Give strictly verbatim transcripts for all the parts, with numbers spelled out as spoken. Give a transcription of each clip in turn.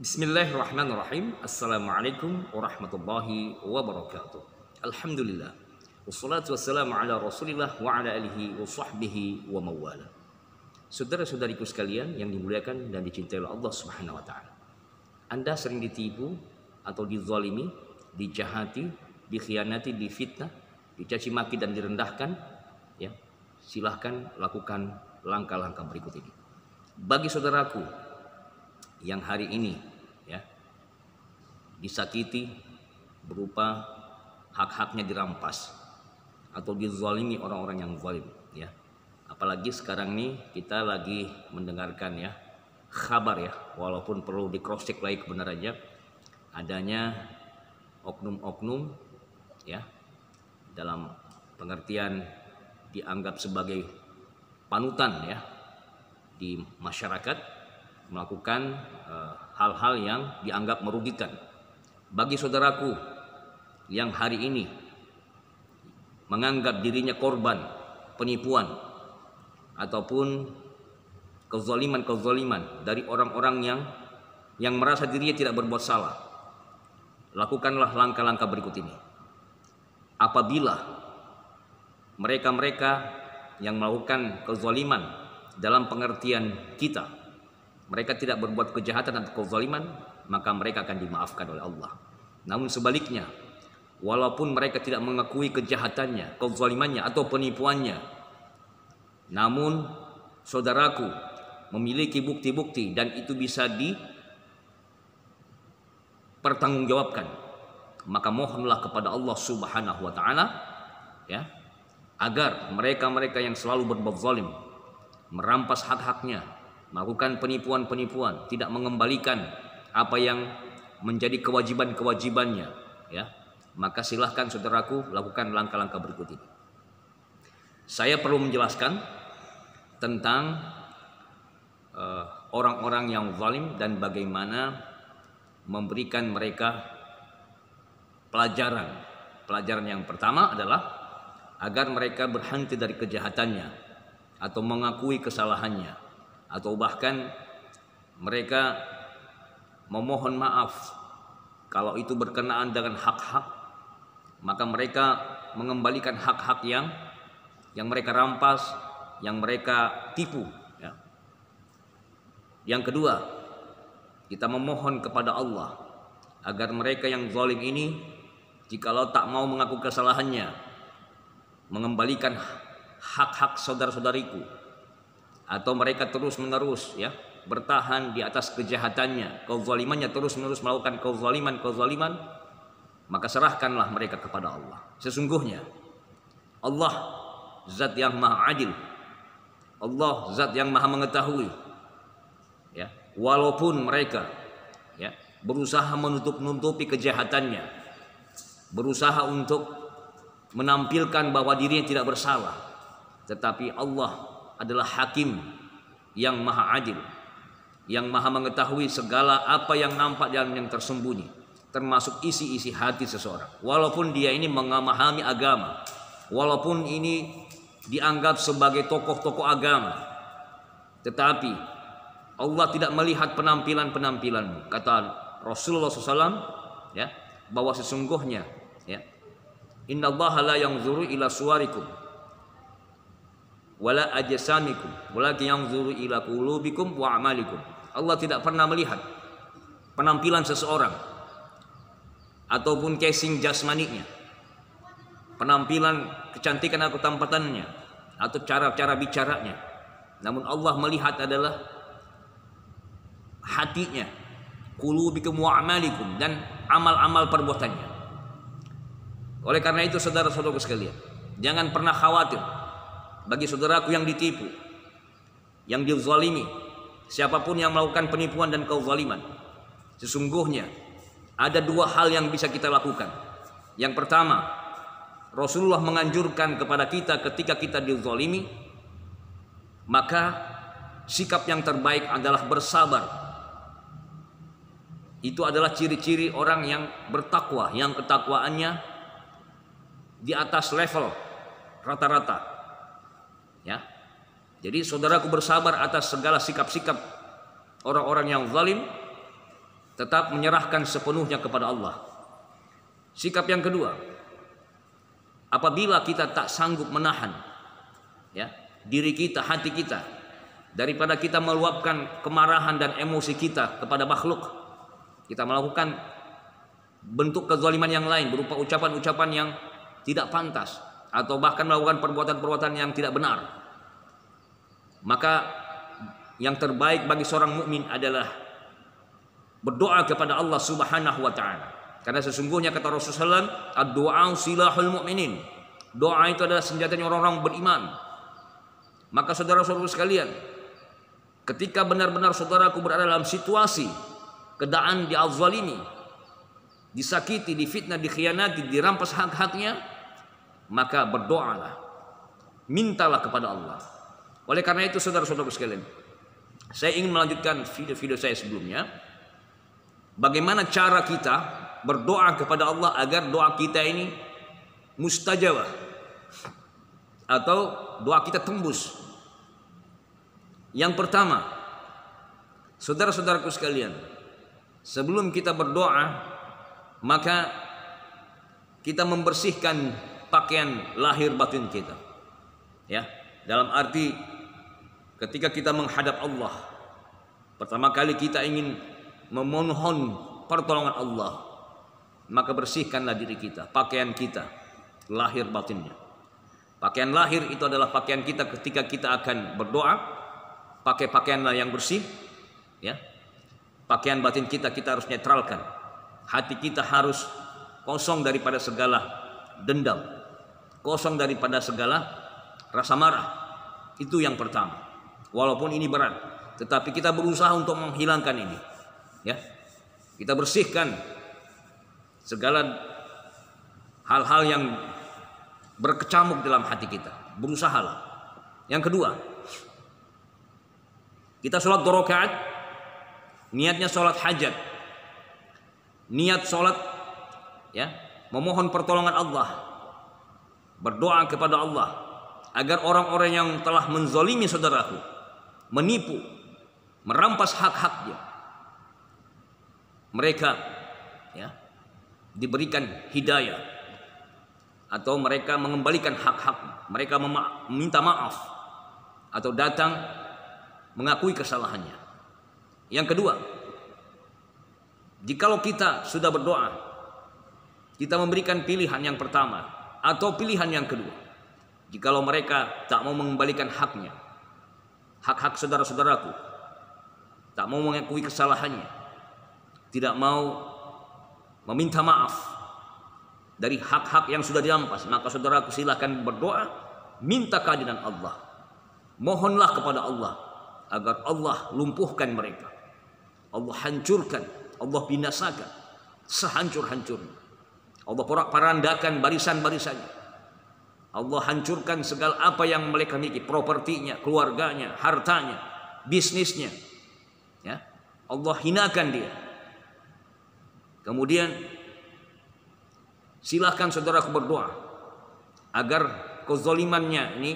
Bismillahirrahmanirrahim. Assalamualaikum warahmatullahi wabarakatuh. Alhamdulillah. Wassalatu wassalamu ala rasulillah wa ala alihi wa sahbihi wa mawala. Saudara-saudariku sekalian yang dimuliakan dan dicintai oleh Allah Subhanahu wa taala. Anda sering ditipu atau dizalimi, dijahati, dikhianati, difitnah, dicaci maki dan direndahkan, ya. Silahkan lakukan langkah-langkah berikut ini. Bagi saudaraku yang hari ini ya disakiti berupa hak-haknya dirampas atau dizalimi orang-orang yang zalim, ya. Apalagi sekarang ini kita lagi mendengarkan ya kabar ya, walaupun perlu dikroscek lagi kebenarannya, adanya oknum-oknum ya dalam pengertian dianggap sebagai panutan ya di masyarakat melakukan hal-hal e, yang dianggap merugikan. Bagi saudaraku yang hari ini menganggap dirinya korban penipuan ataupun kezaliman-kezaliman dari orang-orang yang yang merasa dirinya tidak berbuat salah, lakukanlah langkah-langkah berikut ini. Apabila mereka-mereka yang melakukan kezaliman dalam pengertian kita mereka tidak berbuat kejahatan atau kezaliman, maka mereka akan dimaafkan oleh Allah. Namun sebaliknya, walaupun mereka tidak mengakui kejahatannya, kezalimannya atau penipuannya, namun saudaraku memiliki bukti-bukti dan itu bisa dipertanggungjawabkan, maka mohonlah kepada Allah Subhanahu wa taala ya, agar mereka-mereka yang selalu berbuat zalim, merampas hak-haknya, melakukan penipuan-penipuan, tidak mengembalikan apa yang menjadi kewajiban-kewajibannya, ya. Maka silahkan saudaraku lakukan langkah-langkah berikut ini. Saya perlu menjelaskan tentang orang-orang uh, yang zalim dan bagaimana memberikan mereka pelajaran. Pelajaran yang pertama adalah agar mereka berhenti dari kejahatannya atau mengakui kesalahannya, atau bahkan mereka memohon maaf kalau itu berkenaan dengan hak-hak, maka mereka mengembalikan hak-hak yang yang mereka rampas, yang mereka tipu ya. Yang kedua, kita memohon kepada Allah agar mereka yang zalim ini jikalau tak mau mengaku kesalahannya, mengembalikan hak-hak saudara-saudariku, atau mereka terus-menerus ya bertahan di atas kejahatannya, kezalimannya, terus-menerus melakukan kezaliman-kezaliman, maka serahkanlah mereka kepada Allah. Sesungguhnya Allah zat yang maha adil, Allah zat yang maha mengetahui ya, walaupun mereka ya berusaha menutup-nutupi kejahatannya, berusaha untuk menampilkan bahwa dirinya tidak bersalah, tetapi Allah adalah hakim yang maha adil, yang maha mengetahui segala apa yang nampak dan yang tersembunyi, termasuk isi-isi hati seseorang. Walaupun dia ini memahami agama, walaupun ini dianggap sebagai tokoh-tokoh agama, tetapi Allah tidak melihat penampilan-penampilanmu. Kata Rasulullah shallallahu alaihi wasallam ya, bahwa sesungguhnya ya, Inna Allah la yanzuru ila suwarikum wala ajsamikum walakin yanzuru ila qulubikum wa amalikum. Allah tidak pernah melihat penampilan seseorang ataupun casing jasmaninya, penampilan, kecantikan atau ketampatannya, atau cara-cara bicaranya. Namun Allah melihat adalah hatinya, qulubikum wa amalikum, dan amal-amal perbuatannya. Oleh karena itu saudara-saudaraku sekalian, jangan pernah khawatir. Bagi saudaraku yang ditipu, yang dizalimi, siapapun yang melakukan penipuan dan kezaliman, sesungguhnya ada dua hal yang bisa kita lakukan. Yang pertama, Rasulullah menganjurkan kepada kita ketika kita dizalimi, maka sikap yang terbaik adalah bersabar. Itu adalah ciri-ciri orang yang bertakwa, yang ketakwaannya di atas level rata-rata. Ya. Jadi saudaraku bersabar atas segala sikap-sikap orang-orang yang zalim, tetap menyerahkan sepenuhnya kepada Allah. Sikap yang kedua, apabila kita tak sanggup menahan ya, diri kita, hati kita, daripada kita meluapkan kemarahan dan emosi kita kepada makhluk, kita melakukan bentuk kezaliman yang lain berupa ucapan-ucapan yang tidak pantas atau bahkan melakukan perbuatan-perbuatan yang tidak benar, maka yang terbaik bagi seorang mukmin adalah berdoa kepada Allah Subhanahu wa taala. Karena sesungguhnya kata Rasulullah sallallahu alaihi wasallam, ad-du'a silahul mu'minin. Doa itu adalah senjatanya orang-orang beriman. Maka saudara-saudara sekalian, ketika benar-benar saudaraku berada dalam situasi kedaan diazzalimi, disakiti, difitnah, dikhianati, dirampas hak-haknya, maka berdoalah, mintalah kepada Allah. Oleh karena itu saudara-saudara sekalian, saya ingin melanjutkan video-video saya sebelumnya, bagaimana cara kita berdoa kepada Allah agar doa kita ini mustajabah atau doa kita tembus. Yang pertama, saudara-saudaraku sekalian, sebelum kita berdoa, maka kita membersihkan pakaian lahir batin kita. Ya, dalam arti ketika kita menghadap Allah, pertama kali kita ingin memohon pertolongan Allah, maka bersihkanlah diri kita, pakaian kita, lahir batinnya. Pakaian lahir itu adalah pakaian kita ketika kita akan berdoa, pakai pakaianlah yang bersih, ya. Pakaian batin kita, kita harus netralkan. Hati kita harus kosong daripada segala dendam, kosong daripada segala rasa marah. Itu yang pertama. Walaupun ini berat, tetapi kita berusaha untuk menghilangkan ini. Ya, kita bersihkan segala hal-hal yang berkecamuk dalam hati kita. Berusahalah. Yang kedua, kita sholat dua rakaat. Niatnya sholat hajat, niat sholat ya, memohon pertolongan Allah, berdoa kepada Allah agar orang-orang yang telah menzalimi saudaraku, menipu, merampas hak-haknya, mereka ya, diberikan hidayah atau mereka mengembalikan hak-hak, mereka meminta maaf atau datang mengakui kesalahannya. Yang kedua, jikalau kita sudah berdoa, kita memberikan pilihan yang pertama atau pilihan yang kedua. Jikalau mereka tak mau mengembalikan haknya, hak-hak saudara-saudaraku, tak mau mengakui kesalahannya, tidak mau meminta maaf dari hak-hak yang sudah dirampas, maka saudaraku silahkan berdoa, minta keadilan Allah, mohonlah kepada Allah agar Allah lumpuhkan mereka, Allah hancurkan, Allah binasakan sehancur-hancurnya, Allah porak-parandakan barisan-barisannya, Allah hancurkan segala apa yang mereka miliki, propertinya, keluarganya, hartanya, bisnisnya ya. Allah hinakan dia. Kemudian silahkan saudaraku berdoa agar kezalimannya ini,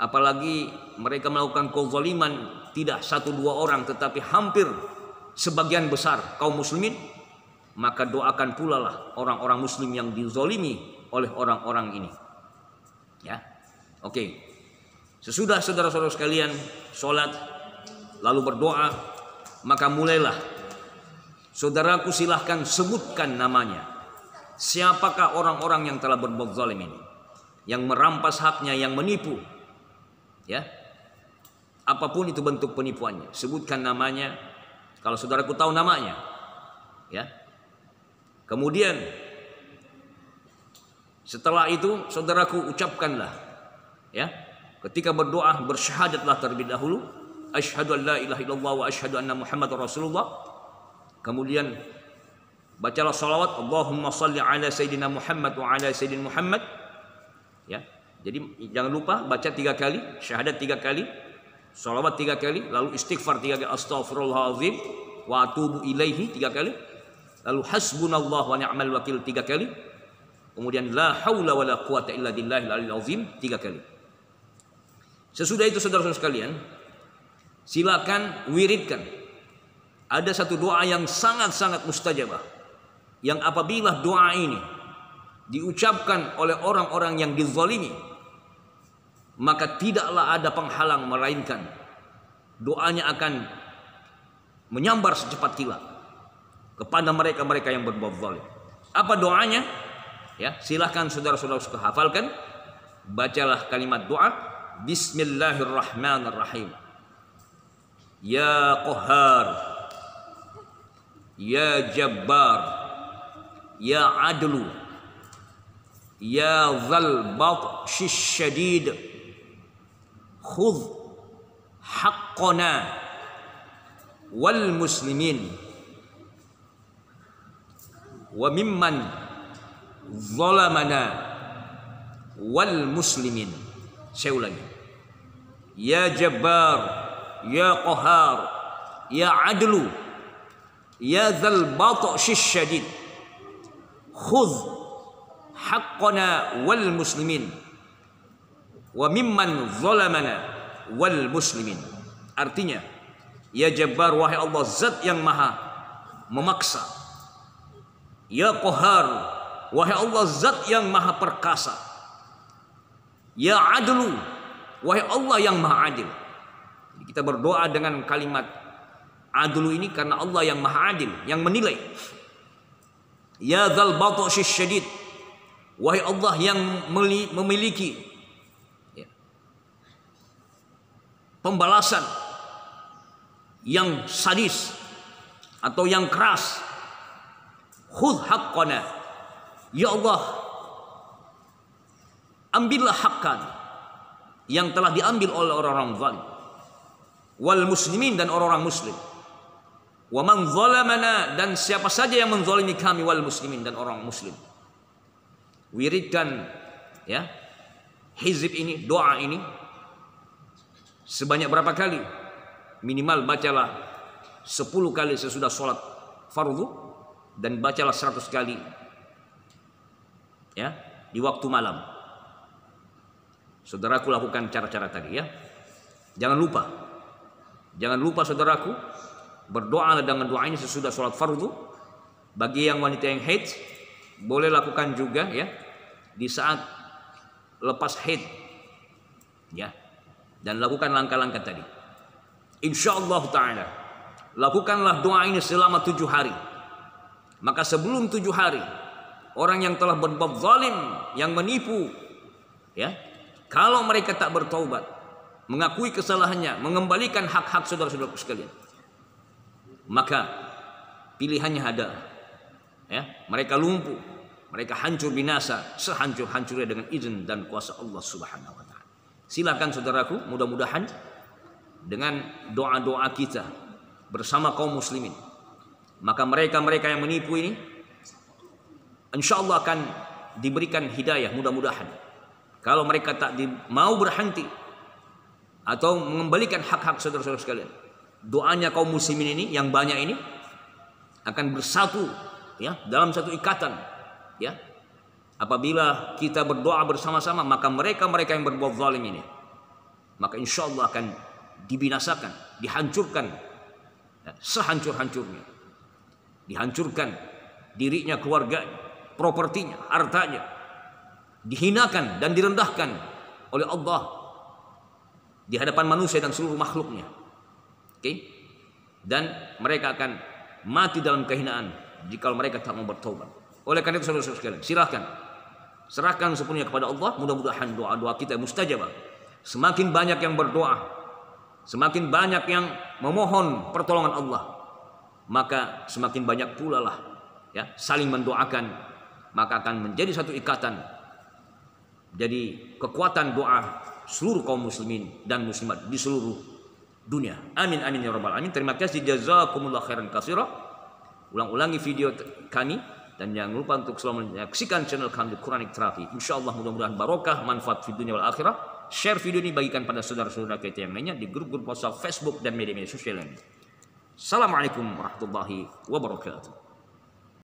apalagi mereka melakukan kezaliman tidak satu dua orang tetapi hampir sebagian besar kaum muslimin, maka doakan pula lah orang-orang muslim yang dizolimi oleh orang-orang ini. Ya, oke. Okay. Sesudah saudara-saudara sekalian sholat lalu berdoa, maka mulailah. Saudaraku silahkan sebutkan namanya. Siapakah orang-orang yang telah berbuat zalim ini, yang merampas haknya, yang menipu? Ya, apapun itu bentuk penipuannya, sebutkan namanya. Kalau saudaraku tahu namanya, ya. Kemudian setelah itu saudaraku ucapkanlah, ya. Ketika berdoa bersyahadatlah terlebih dahulu, asyhadu an la ilaha illallah wa asyhadu anna muhammadar rasulullah. Kemudian bacalah salawat, Allahumma shalli ala sayyidina Muhammad wa ala sayyidina Muhammad. Ya. Jadi jangan lupa baca tiga kali, syahadat tiga kali, salawat tiga kali, lalu istighfar tiga kali, astaghfirullahaladzim, wa atubu ilaihi tiga kali, lalu hasbunallah wa ni'mal wakil tiga kali, kemudian la haula wa la quwata illa billahil aliyil azim tiga kali. Sesudah itu saudara-saudara sekalian, silakan wiridkan Ada satu doa yang sangat-sangat mustajabah, yang apabila doa ini diucapkan oleh orang-orang yang dizalimi, maka tidaklah ada penghalang, melainkan doanya akan menyambar secepat kilat kepada mereka-mereka yang berbuat zalim. Apa doanya? Ya, silahkan saudara-saudara suka hafalkan. Bacalah kalimat doa, Bismillahirrahmanirrahim. Ya Qahhar, Ya Jabbar, Ya Adlu, Ya Zal Batsh Shadid, Khudh haqqana wal muslimin wa mimman zalamana wal muslimin. Saya ulangi, Ya Jabbar, Ya Qahhar, Ya Adlu, Ya Dzal Batsh Shadid, khudh haqqana wal muslimin wa mimman zalamana wal muslimin. Artinya, Ya Jabbar, wahai Allah zat yang maha memaksa, Ya Qahhar, wahai Allah zat yang maha perkasa, Ya Adlu, wahai Allah yang maha adil. Jadi kita berdoa dengan kalimat adlu ini karena Allah yang maha adil, yang menilai. Ya Dzal Batsh Shadid, wahai Allah yang memiliki pembalasan yang sadis atau yang keras. Khudh haqqana, ya Allah, ambillah hak kami yang telah diambil oleh orang-orang zalim, wal muslimin, dan orang-orang muslim, wa man zalamana, dan siapa saja yang menzalimi kami, wal muslimin, dan orang muslim. Wiridkan ya hizib ini, doa ini, sebanyak berapa kali? Minimal bacalah sepuluh kali sesudah sholat fardu, dan bacalah seratus kali ya di waktu malam. Saudaraku, lakukan cara-cara tadi ya. Jangan lupa, jangan lupa saudaraku, berdoa dengan doa ini sesudah sholat fardu. Bagi yang wanita yang haid, boleh lakukan juga ya di saat lepas haid ya. Dan lakukan langkah-langkah tadi. Insya Allah ta'ala, lakukanlah doa ini selama tujuh hari. Maka sebelum tujuh hari, orang yang telah berbuat zalim, yang menipu, ya, kalau mereka tak bertaubat, mengakui kesalahannya, mengembalikan hak-hak saudara-saudara sekalian, maka pilihannya ada. Ya, mereka lumpuh, mereka hancur binasa, sehancur-hancurnya dengan izin dan kuasa Allah Subhanahu Wa Taala. Silakan saudaraku, mudah-mudahan dengan doa-doa kita bersama kaum muslimin, maka mereka-mereka yang menipu ini insya Allah akan diberikan hidayah, mudah-mudahan. Kalau mereka tak di, mau berhenti atau mengembalikan hak-hak saudara-saudara sekalian, doanya kaum muslimin ini yang banyak ini akan bersatu ya dalam satu ikatan ya. Apabila kita berdoa bersama-sama, maka mereka-mereka yang berbuat zalim ini, maka insya Allah akan dibinasakan, dihancurkan, sehancur-hancurnya. Dihancurkan dirinya, keluarganya, propertinya, hartanya. Dihinakan dan direndahkan oleh Allah di hadapan manusia dan seluruh makhluknya. Okay? Dan mereka akan mati dalam kehinaan jika mereka tak mau bertaubat. Oleh karena itu saudara-saudara sekalian, silahkan serahkan sepenuhnya kepada Allah. Mudah-mudahan doa-doa kita mustajabah. Semakin banyak yang berdoa, semakin banyak yang memohon pertolongan Allah, maka semakin banyak pula lah ya, saling mendoakan. Maka akan menjadi satu ikatan, jadi kekuatan doa seluruh kaum muslimin dan muslimat di seluruh dunia. Amin amin ya rabbal alamin. Terima kasih, jazakumullah khairan katsira. Ulang-ulangi video kami, dan jangan lupa untuk selalu menyaksikan channel kami di Quranic Therapy. Insya Allah mudah-mudahan barokah, manfaat di dunia wal akhirah. Share video ini, bagikan pada saudara-saudara kita yang lainnya di grup-grup WhatsApp, Facebook, dan media-media sosial lainnya. Assalamualaikum warahmatullahi wabarakatuh.